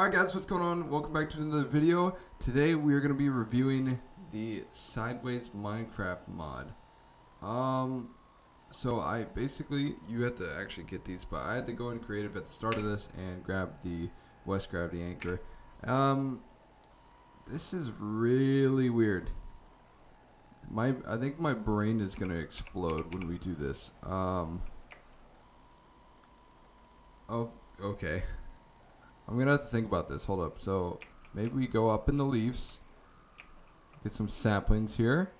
Alright guys, what's going on? Welcome back to another video. Today we are going to be reviewing the Sideways Minecraft mod. I basically, you have to actually get these, but I had to go in creative at the start of this and grab the West Gravity Anchor. This is really weird. I think my brain is going to explode when we do this. Oh, okay. I'm gonna have to think about this. Hold up. So maybe we go up in the leaves, get some saplings here,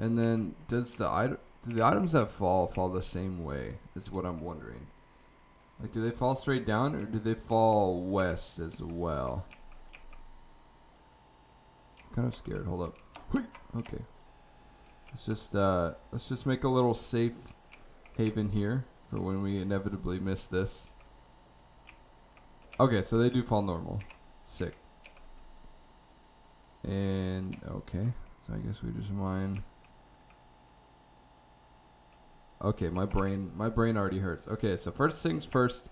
and then do the items that fall the same way? Is what I'm wondering. Like, do they fall straight down or do they fall west as well? I'm kind of scared. Hold up. Okay. Let's just make a little safe haven here for when we inevitably miss this. Okay, so they do fall normal. Sick. And, okay. So I guess we just mine. Okay, my brain already hurts. Okay, so first things first,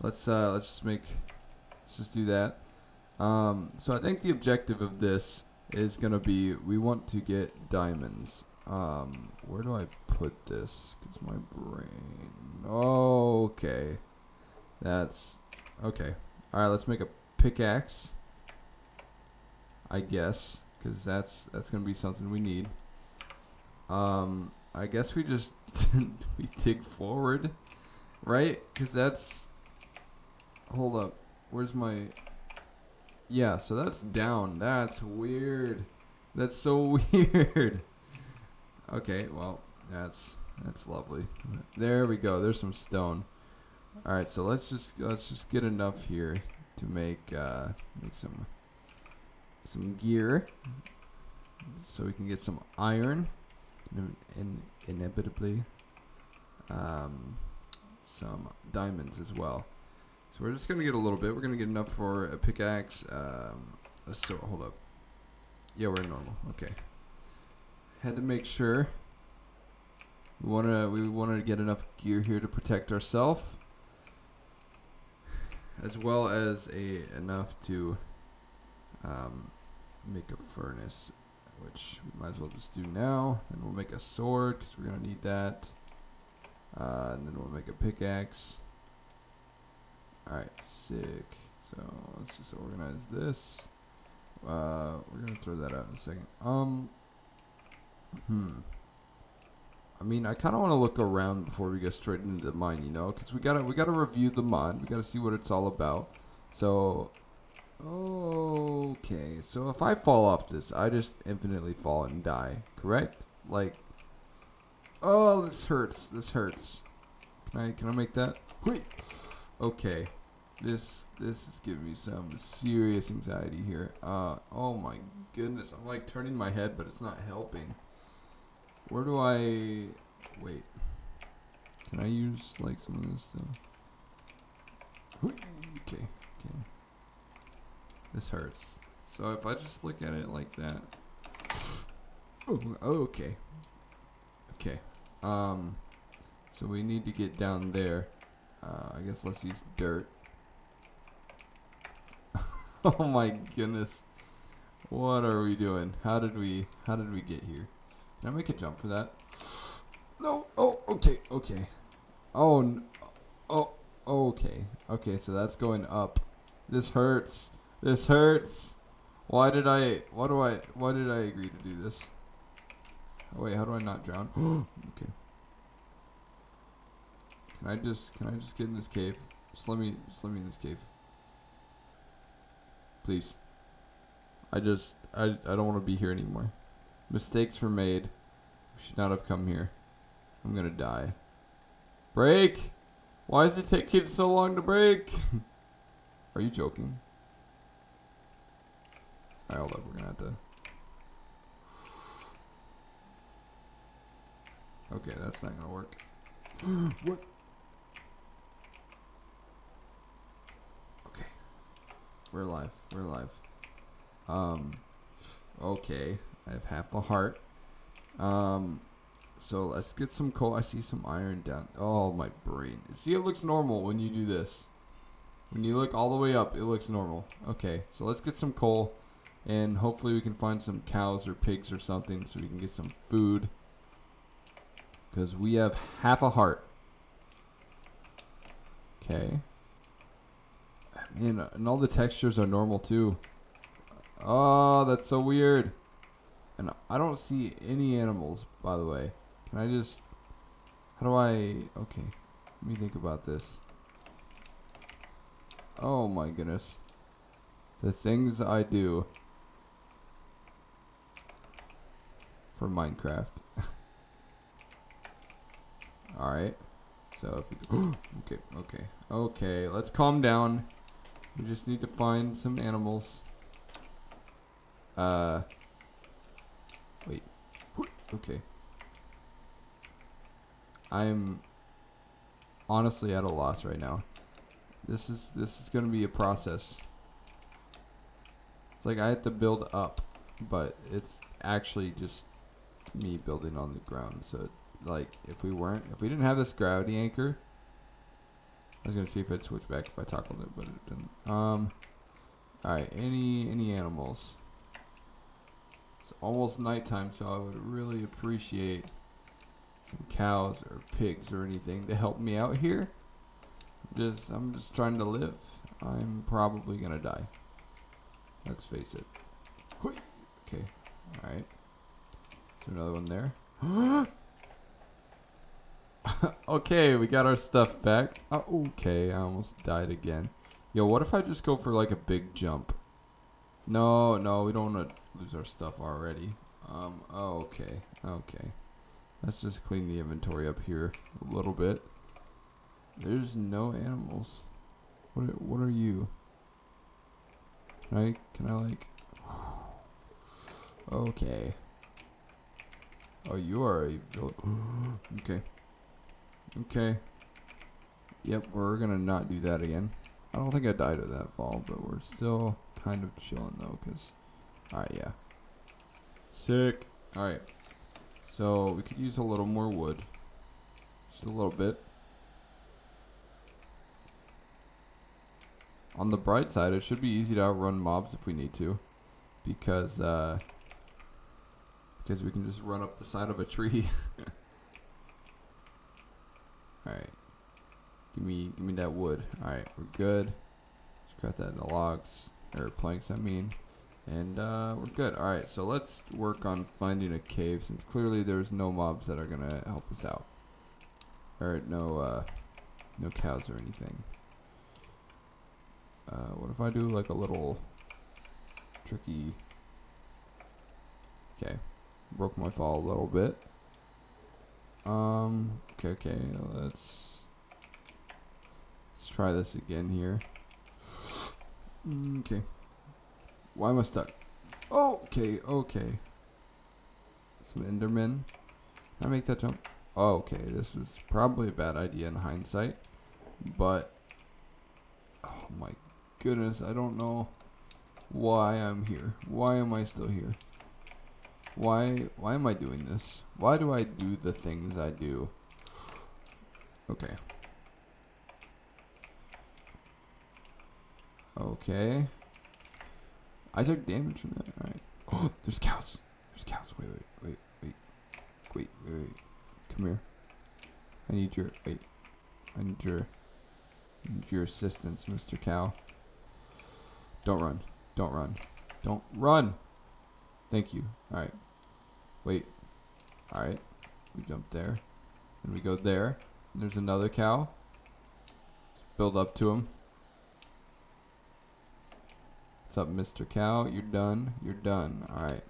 let's just do that. So I think the objective of this is gonna be, we want to get diamonds. Where do I put this? 'Cause my brain, oh, okay. That's, okay. Alright, let's make a pickaxe, I guess, because that's going to be something we need. I guess we just we dig forward, right? Because that's... Hold up. Where's my... Yeah, so that's down. That's weird. That's so weird. Okay, well, that's lovely. There we go. There's some stone. All right, so let's just get enough here to make some gear, so we can get some iron, and inevitably some diamonds as well. So we're just gonna get a little bit. We're gonna get enough for a pickaxe. So hold up. Yeah, we're normal. Okay. Had to make sure we wanted to get enough gear here to protect ourselves, as well as enough to make a furnace, which we might as well just do now. And we'll make a sword because we're gonna need that. And then we'll make a pickaxe. All right, sick. So let's just organize this. We're gonna throw that out in a second. I mean, I kind of want to look around before we get straight into the mine, you know, because we gotta review the mod. We gotta see what it's all about. So, okay. So if I fall off this, I just infinitely fall and die. Correct? Like, oh, this hurts. This hurts. Can I make that? Okay. This is giving me some serious anxiety here. Oh my goodness. I'm like turning my head, but it's not helping. Where do I... Wait. Can I use, like, some of this stuff? Okay. Okay. This hurts. So if I just look at it like that... Oh, okay. Okay. So we need to get down there. I guess let's use dirt. Oh my goodness. What are we doing? How did we get here? Can I make a jump for that? No. Oh, okay. Okay. Oh, no. Oh, okay. Okay, so that's going up. This hurts. This hurts. Why did I agree to do this? Oh, wait, how do I not drown? Okay. Can I just get in this cave? Just let me in this cave. Please. I don't want to be here anymore. Mistakes were made. We should not have come here. I'm gonna die. Break! Why is it taking so long to break? Are you joking? Alright, hold up. We're gonna have to... Okay, that's not gonna work. What? Okay. We're alive. We're alive. Okay. I have half a heart. So let's get some coal. I see some iron down. Oh, my brain. See, it looks normal when you do this. When you look all the way up, it looks normal. Okay, so let's get some coal, and hopefully we can find some cows or pigs or something so we can get some food, because we have half a heart. Okay. And all the textures are normal too. Oh, that's so weird. And I don't see any animals, by the way. Can I just... How do I... Okay. Let me think about this. Oh my goodness. The things I do for Minecraft. Alright. So if we... Okay, let's calm down. We just need to find some animals. Wait. Okay. I'm honestly at a loss right now. This is gonna be a process. It's like I have to build up, but it's actually just me building on the ground. So like if we didn't have this gravity anchor, I was gonna see if it switched back if I toggled it, but it didn't. Alright, any animals? It's almost nighttime, so I would really appreciate some cows or pigs or anything to help me out here. I'm just trying to live. I'm probably gonna die. Let's face it. Okay. Alright. Is there another one there? Okay, we got our stuff back. Oh, okay, I almost died again. Yo, what if I just go for like a big jump? No, we don't want to lose our stuff already. Okay. Let's just clean the inventory up here a little bit. There's no animals. What are you? Can I like... Okay. Oh, you are a... Okay. Yep, we're gonna not do that again. I don't think I died of that fall, but we're still kind of chilling though, cause... Alright, yeah. Sick. Alright. So, we could use a little more wood. Just a little bit. On the bright side, it should be easy to outrun mobs if we need to. Because we can just run up the side of a tree. Alright. Give me that wood. Alright, we're good. Just craft that into logs. Or planks, I mean. And we're good. Alright, so let's work on finding a cave, since clearly there's no mobs that are gonna help us out. Or no cows or anything. What if I do like a little tricky... Okay. Broke my fall a little bit. Okay, let's try this again here. Okay. Why am I stuck? Okay. Some Endermen. Can I make that jump? Oh, okay, this is probably a bad idea in hindsight. But, oh my goodness, I don't know why I'm here. Why am I still here? Why am I doing this? Why do I do the things I do? Okay. Okay. I took damage from that. Alright. Oh, there's cows. Wait. Come here. I need your assistance, Mr. Cow. Don't run. Thank you. Alright. Wait. Alright. We jump there. And we go there. And there's another cow. Let's build up to him. What's up, Mr. Cow? You're done. Alright,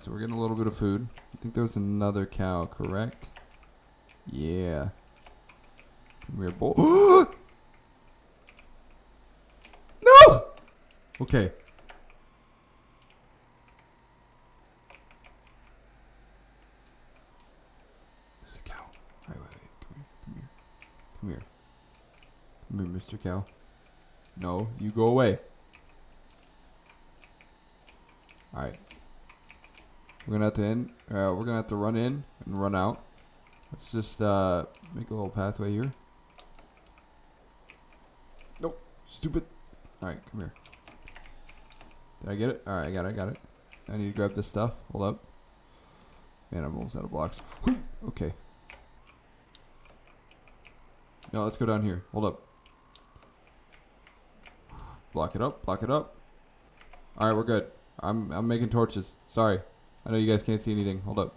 so we're getting a little bit of food. I think there was another cow, correct? Yeah. We're both. No! Okay. Come here, Mr. Cow. No, you go away. Alright. We're gonna have to run in and run out. Let's just make a little pathway here. Stupid. Alright, come here. Did I get it? Alright, I got it, I got it. I need to grab this stuff. Hold up. Man, I'm almost out of blocks. Okay. No, let's go down here. Hold up. Block it up, block it up. Alright, we're good. I'm making torches. Sorry. I know you guys can't see anything. Hold up.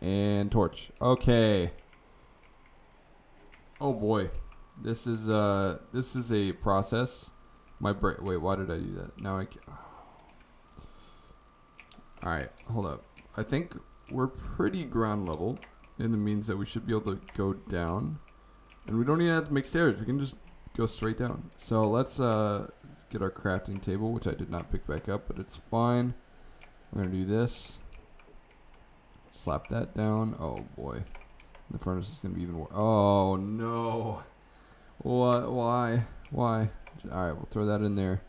And torch. Okay. Oh boy. This is a process. My brain. Wait, why did I do that? Now I can't. All right, hold up. I think we're pretty ground level, and it means that we should be able to go down, and we don't even have to make stairs. We can just go straight down. So let's get our crafting table, which I did not pick back up, but it's fine. We're gonna do this. Slap that down. Oh boy, the furnace is gonna be even worse. Oh no. What? Why? Why? All right, we'll throw that in there.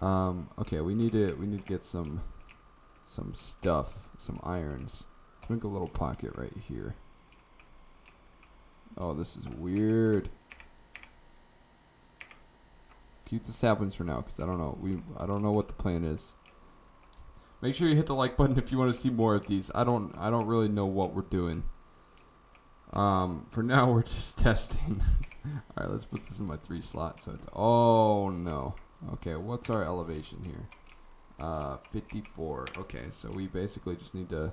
Okay, we need to get some stuff, some irons. Let's make a little pocket right here. Oh, this is weird. Keep the saplings for now, because I don't know what the plan is. Make sure you hit the like button if you want to see more of these. I don't really know what we're doing. For now we're just testing. All right, let's put this in my 3 slot. So it's, oh no. Okay, what's our elevation here? 54. Okay, so we basically just need to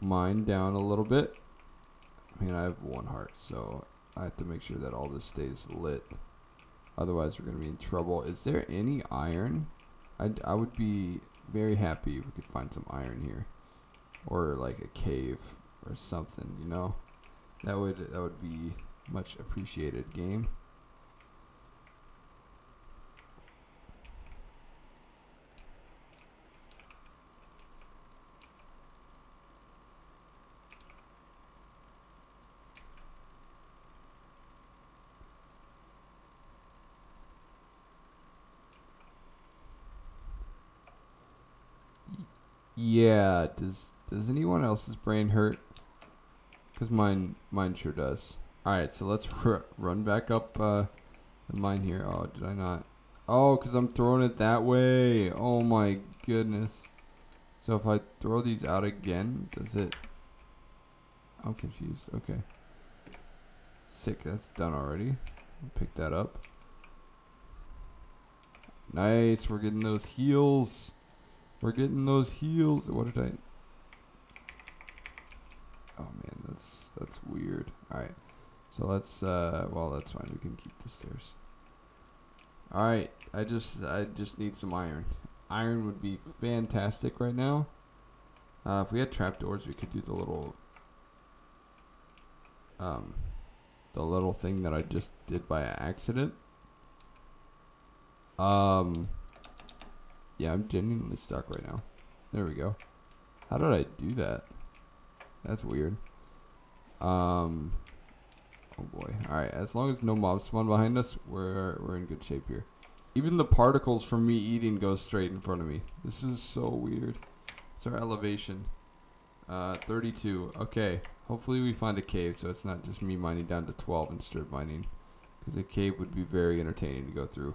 mine down a little bit. I mean, I have 1 heart, so I have to make sure that all this stays lit. Otherwise, we're gonna be in trouble. Is there any iron? I would be very happy if we could find some iron here, or like a cave or something. You know, that would be much appreciated, game. Yeah, does anyone else's brain hurt? Because mine sure does. All right, so let's run back up the mine here. Oh, did I not? Oh, because I'm throwing it that way. Oh my goodness. So if I throw these out again, does it? I'm confused. Okay. Sick, that's done already. Pick that up. Nice, we're getting those heals. We're getting those heals. What did I? Oh man, that's weird. All right, so let's. Well, that's fine. We can keep the stairs. All right, I just need some iron. Iron would be fantastic right now. If we had trapdoors, we could do the little thing that I just did by accident. Yeah, I'm genuinely stuck right now. There we go. How did I do that? That's weird. Oh boy. All right. As long as no mobs spawn behind us, we're in good shape here. Even the particles from me eating go straight in front of me. This is so weird. It's our elevation. 32. Okay. Hopefully we find a cave, so it's not just me mining down to 12 and strip mining, because a cave would be very entertaining to go through.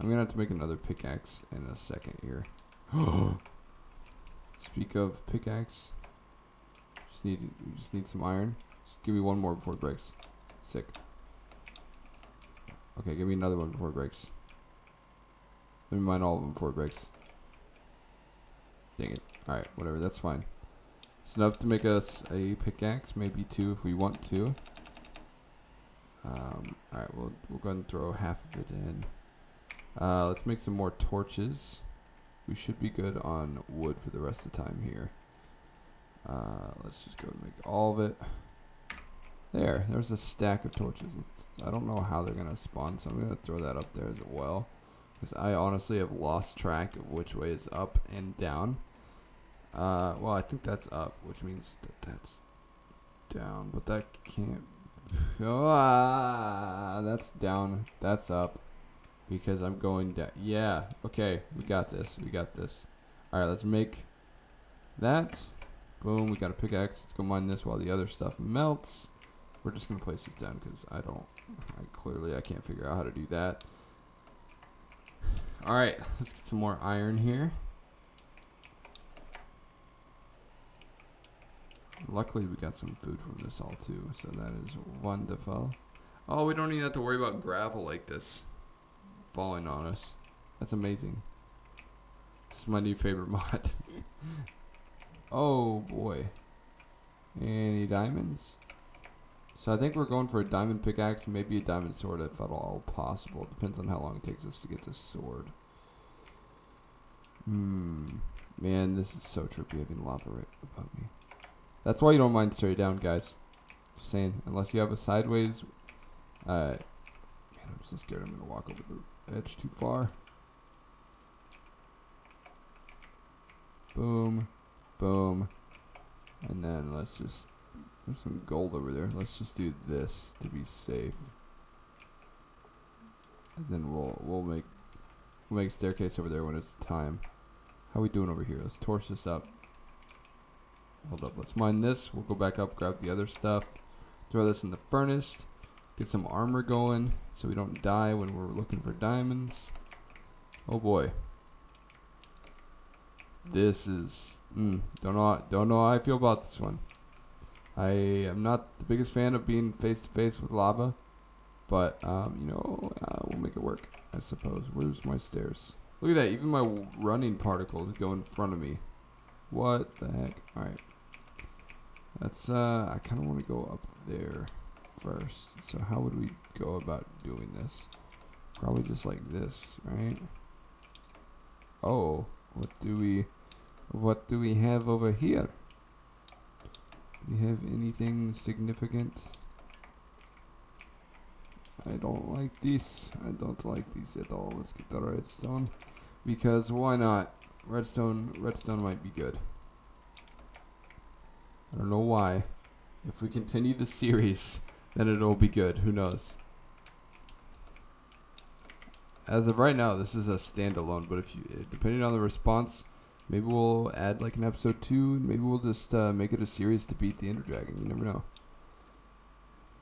I'm gonna have to make another pickaxe in a second here. Speak of pickaxe, just need some iron. Just give me 1 more before it breaks. Sick. Okay, give me another one before it breaks. Let me mine all of them before it breaks. Dang it. All right, whatever. That's fine. It's enough to make us a pickaxe, maybe 2 if we want to. All right, we'll go ahead and throw half of it in. Let's make some more torches. We should be good on wood for the rest of the time here. Let's just go and make all of it. There's a stack of torches. I don't know how they're gonna spawn, so I'm gonna throw that up there as well, because I honestly have lost track of which way is up and down. Well, I think that's up, which means that's down, but that can't. That's down. That's up. Because I'm going down. Yeah. Okay. We got this. We got this. All right. Let's make that. Boom. We got a pickaxe. Let's go mine this while the other stuff melts. We're just gonna place this down because I can't figure out how to do that. All right, let's get some more iron here. Luckily we got some food from this all too, so that is wonderful. Oh, we don't even have to worry about gravel like this falling on us. That's amazing. This is my new favorite mod. Oh boy. Any diamonds? So I think we're going for a diamond pickaxe, maybe a diamond sword if at all possible. Depends on how long it takes us to get this sword. Man, this is so trippy having lava right above me. That's why you don't mine straight down, guys. Just saying, unless you have a sideways. Man, I'm so scared I'm gonna walk over the edge too far. Boom, boom, and then let's just. There's some gold over there. Let's just do this to be safe, and then we'll make a staircase over there when it's time. How we doing over here? Let's torch this up. Hold up. Let's mine this. We'll go back up, grab the other stuff, throw this in the furnace, get some armor going so we don't die when we're looking for diamonds. Oh boy, this is don't know how I feel about this one. I am not the biggest fan of being face-to-face with lava, but, you know, we'll make it work, I suppose. Where's my stairs? Look at that. Even my running particles go in front of me. What the heck? All right. That's, I kind of want to go up there first. So how would we go about doing this? Probably just like this, right? Oh, what do we have over here? Do you have anything significant? I don't like these. I don't like these at all. Let's get the redstone. Because why not? Redstone might be good. I don't know why. If we continue the series, then it'll be good. Who knows? As of right now, this is a standalone, but if you, depending on the response, maybe we'll add like an episode 2, and maybe we'll just make it a series to beat the Ender Dragon. You never know.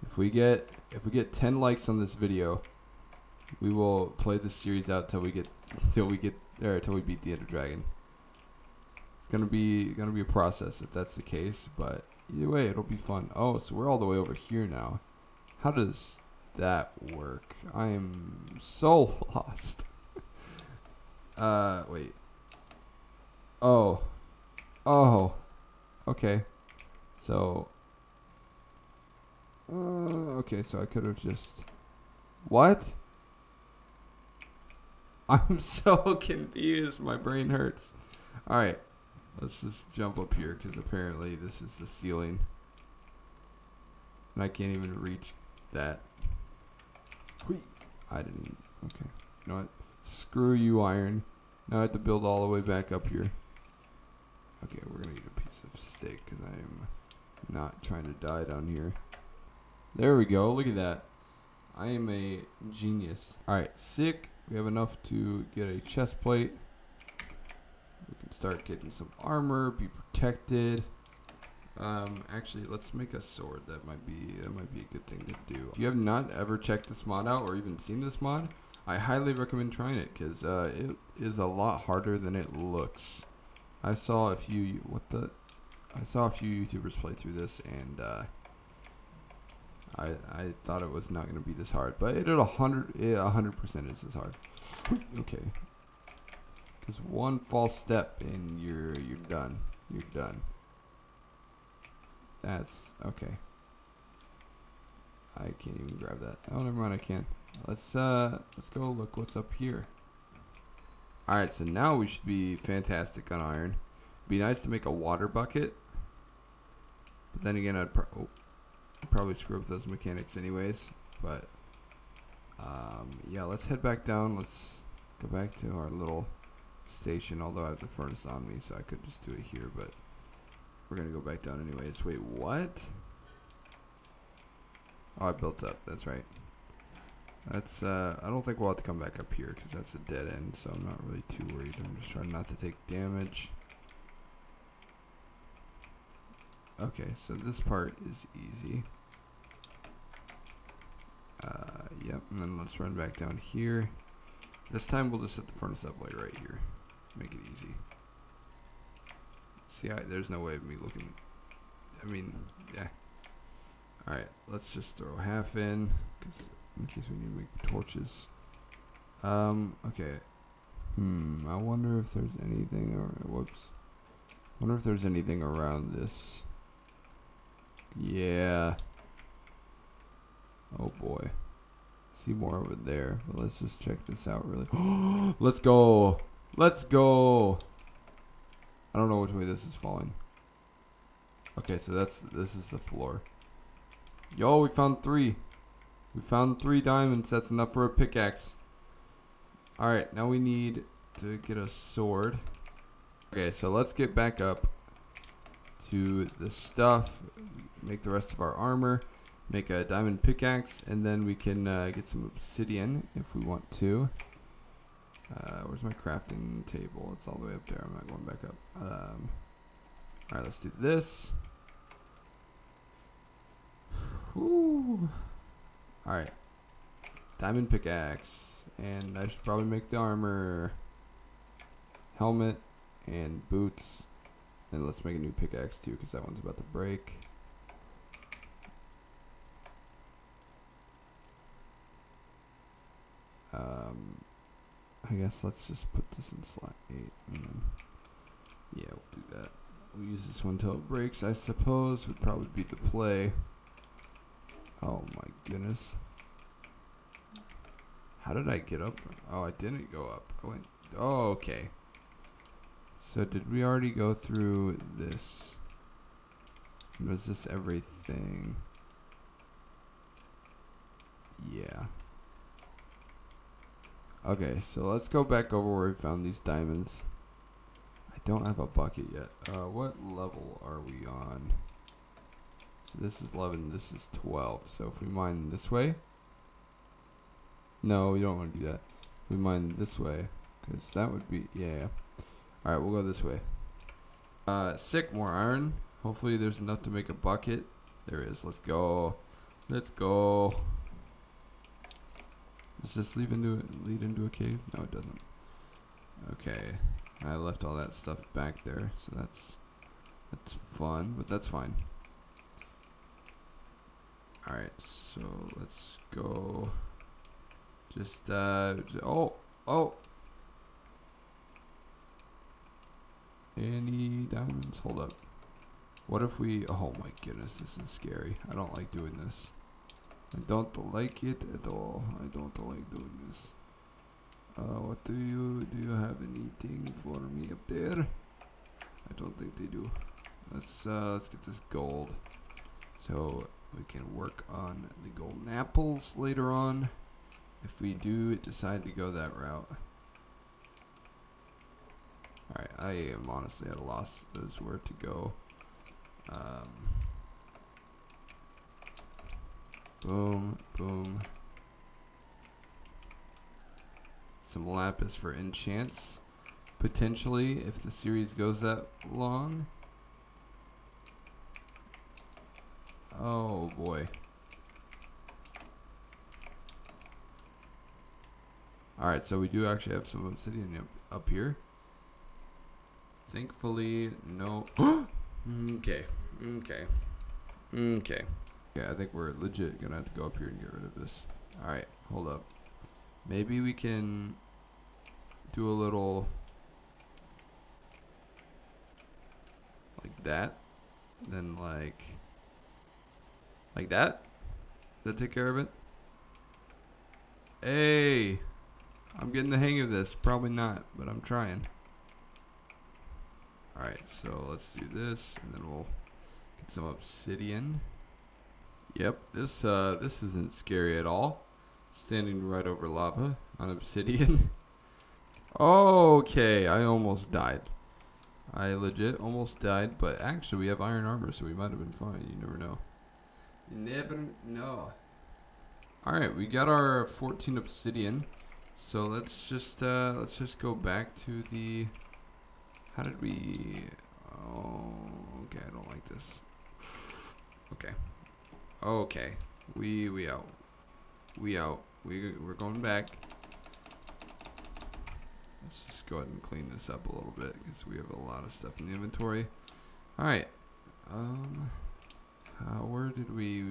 If we get 10 likes on this video, we will play this series out till we beat the Ender Dragon. It's gonna be a process if that's the case, but either way it'll be fun. Oh, so we're all the way over here now. How does that work? I am so lost. Wait. Oh, okay, so, I could have just, what? I'm so confused, my brain hurts. All right, let's just jump up here, because apparently this is the ceiling, and I can't even reach that. Okay, you know what, screw you, iron. Now I have to build all the way back up here. Okay, we're gonna eat a piece of steak because I am not trying to die down here. There we go. Look at that. I am a genius. All right, sick. We have enough to get a chest plate. We can start getting some armor. Be protected. Actually, let's make a sword. That might be a good thing to do. If you have not ever checked this mod out or even seen this mod, I highly recommend trying it because it is a lot harder than it looks. I saw a few YouTubers play through this, and I thought it was not going to be this hard, but it 100% is this hard. Okay, because one false step and you're done. You're done. That's okay. I can't even grab that. Oh, never mind. I can. Let's go look what's up here. Alright, so now we should be fantastic on iron. Be nice to make a water bucket. But then again, I'd probably screw up those mechanics anyways. But, yeah, let's head back down. Let's go back to our little station. Although I have the furnace on me, so I could just do it here. But we're going to go back down anyways. Wait, what? Oh, I built up. That's right. That's, I don't think we'll have to come back up here because that's a dead end, so I'm not really too worried. I'm just trying not to take damage. Okay, so this part is easy. Yep, and then let's run back down here. This time we'll just set the furnace up like right here. Make it easy. See, there's no way of me looking. I mean, yeah. Alright, let's just throw half in, cause in case we need to make torches. Okay. I wonder if there's anything, or whoops. Wonder if there's anything around this. Yeah. Oh boy. See more over there, but let's just check this out really. Let's go. Let's go. I don't know which way this is falling. Okay, so this is the floor. Yo, we found three. We found three diamonds. That's enough for a pickaxe. Alright, now we need to get a sword. Okay, so let's get back up to the stuff, make the rest of our armor, make a diamond pickaxe, and then we can get some obsidian if we want to. Where's my crafting table? It's all the way up there. I'm not going back up. Alright, let's do this. Alright. Diamond pickaxe. And I should probably make the armor, helmet, and boots. And let's make a new pickaxe too, because that one's about to break. I guess let's just put this in slot 8. And then, yeah, we'll do that. We'll use this one till it breaks, I suppose, would probably be the play. Oh my goodness. How did I get up from? Oh, I didn't go up. I went. Oh, okay. So did we already go through this? Was this everything? Yeah. Okay, so let's go back over where we found these diamonds. I don't have a bucket yet. What level are we on? So this is 11, this is 12. So if we mine this way. No, we don't want to do that. If we mine this way, because that would be, yeah. Alright, we'll go this way. Sick, more iron. Hopefully there's enough to make a bucket. There is, let's go. Let's go. Does this lead into a cave? No, it doesn't. Okay, I left all that stuff back there, so that's fun, but that's fine. All right, so let's go. Just oh. Any diamonds? Hold up. What if we? Oh my goodness, this is scary. I don't like doing this. I don't like it at all. I don't like doing this. What do you have anything for me up there? I don't think they do. Let's get this gold, so we can work on the golden apples later on, if we do decide to go that route. Alright, I am honestly at a loss as where to go. Boom, boom. Some lapis for enchants, potentially, if the series goes that long. Oh boy. Alright, so we do actually have some obsidian up here. Thankfully, no. Okay. Yeah, I think we're legit gonna have to go up here and get rid of this. Alright, hold up. Maybe we can do a little like that. Then like that? Does that take care of it? Hey! I'm getting the hang of this. Probably not, but I'm trying. Alright, so let's do this, and then we'll get some obsidian. Yep, this isn't scary at all. Standing right over lava on obsidian. Okay, I almost died. I legit almost died, but actually we have iron armor, so we might have been fine. You never know. You never know. Alright, we got our 14 obsidian. So let's just go back to the, how did we, oh, okay, I don't like this. Okay. Okay. We out. We out. We're going back. Let's just go ahead and clean this up a little bit because we have a lot of stuff in the inventory. All right. Where did we?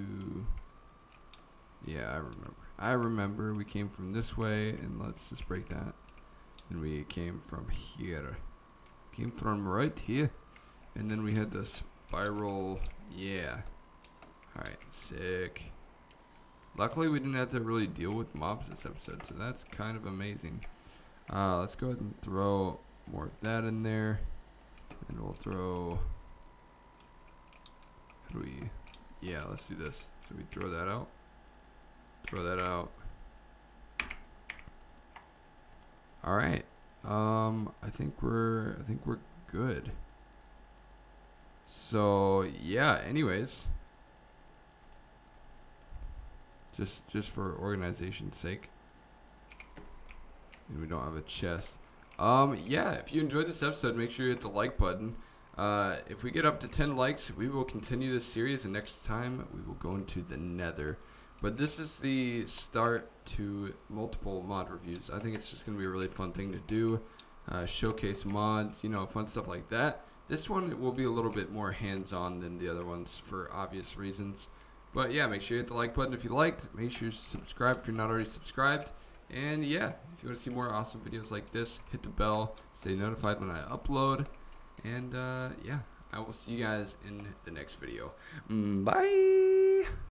Yeah, I remember. I remember we came from this way, and let's just break that. And we came from here. Came from right here, and then we had the spiral. Yeah. All right. Sick. Luckily, we didn't have to really deal with mobs this episode, so that's kind of amazing. Let's go ahead and throw more of that in there, and we'll throw. How do we? Yeah, let's do this. So we throw that out. Throw that out. All right. I think we're good. So yeah. Anyways. Just for organization's sake. And we don't have a chest. Yeah, if you enjoyed this episode, make sure you hit the like button. If we get up to 10 likes, we will continue this series, and next time we will go into the Nether. But this is the start to multiple mod reviews. I think it's just going to be a really fun thing to do. Showcase mods, you know, fun stuff like that. This one will be a little bit more hands-on than the other ones for obvious reasons. But yeah, make sure you hit the like button if you liked. Make sure you subscribe if you're not already subscribed. And yeah, if you want to see more awesome videos like this, hit the bell. Stay notified when I upload. And yeah, I will see you guys in the next video. Bye!